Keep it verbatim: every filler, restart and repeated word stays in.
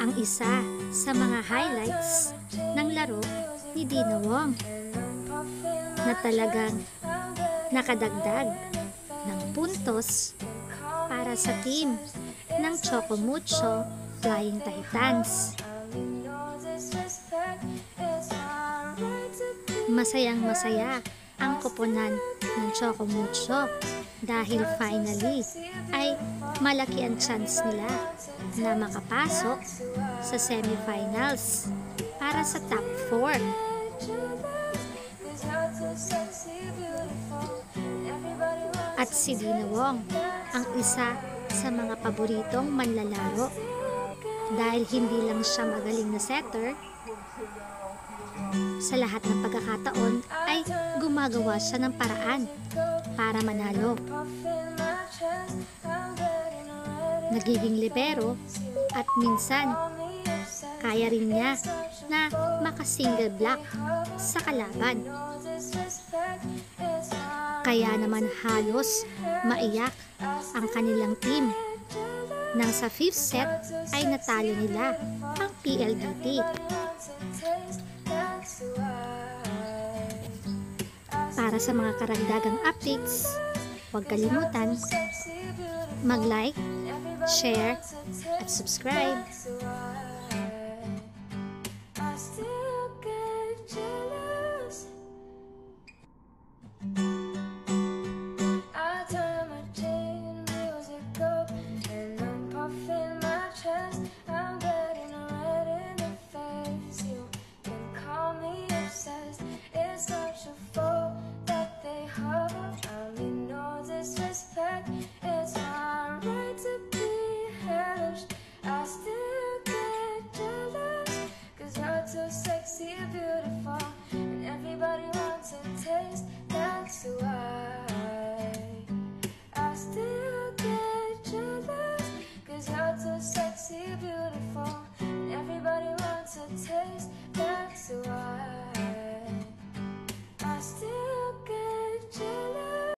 ang isa sa mga highlights ng laro ni Deanna Wong na talagang nakadagdag ng puntos para sa team ng Choco Mucho Flying Titans. Masayang-masaya ang koponan ng Choco Mucho dahil finally ay malaki ang chance nila na makapasok sa semifinals para sa top four. At si Deanna Wong ang isa sa mga paboritong manlalaro dahil hindi lang siya magaling na setter, sa lahat ng pagkakataon ay gumagawa siya ng paraan para manalo. Nagiging libero at minsan kaya rin niya na makasingle block sa kalaban. Kaya naman halos maiyak ang kanilang team nang sa fifth set ay natalo nila ang P L D T. Para sa mga karagdagang updates, huwag kalimutan mag-like, share, and subscribe.